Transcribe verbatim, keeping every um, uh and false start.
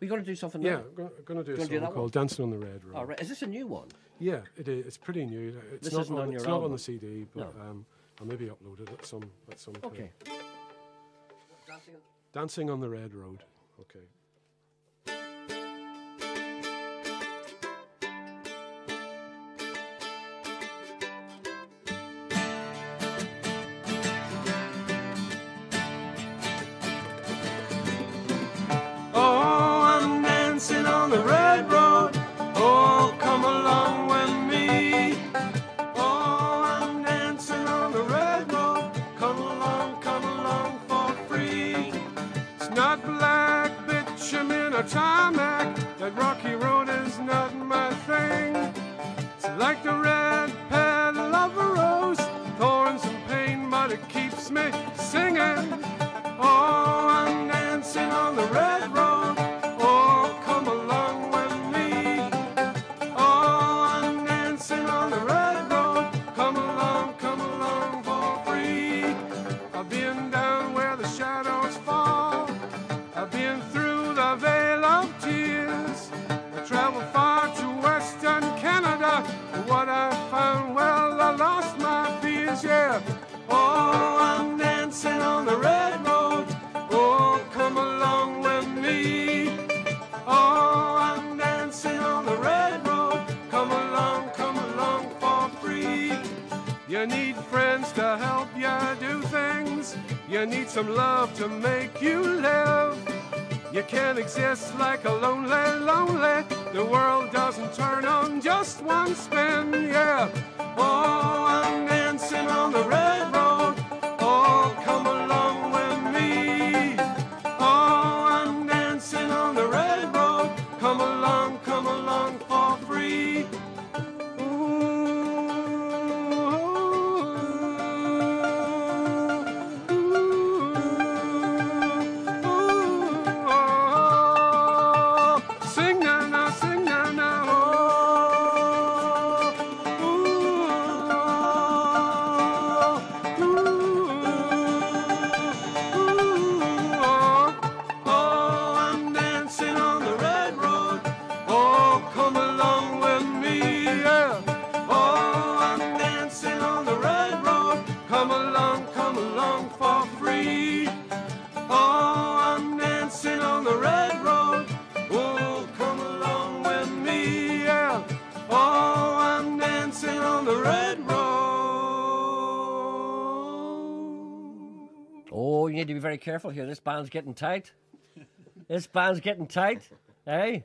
We've got to do something yeah, now. Yeah, I'm going to do, do a song called Dancing on the Red Road. Oh, right. Is this a new one? Yeah, it is. It's pretty new. It's this not isn't on, on your It's own not on the C D, but no. um, I'll maybe upload it at some at some point. Okay. Dancing on, Dancing on the Red Road. Okay. Tarmac, that rocky road is not my thing. It's like the red petal of a rose, thorns and pain, but it keeps me singing. Oh, I'm dancing on the red road. Oh, come along with me. Oh, I'm dancing on the red road. Come along, come along for free. I've been down where the shadows fall. I've been through a veil of tears. I traveled far to Western Canada, but what I found, well, I lost my fears, yeah. Oh, I'm dancing on the red road. Oh, come along with me. Oh, I'm dancing on the red road. Come along, come along for free. You need friends to help you do things. You need some love to make you live. You can't exist like a lonely, lonely. The world doesn't turn on just one spin, yeah. Oh, I'm dancing on the red road. Oh, come along with me. Oh, I'm dancing on the red road. Come along, come along for free. Need to be very careful here. This band's getting tight. This band's getting tight, eh?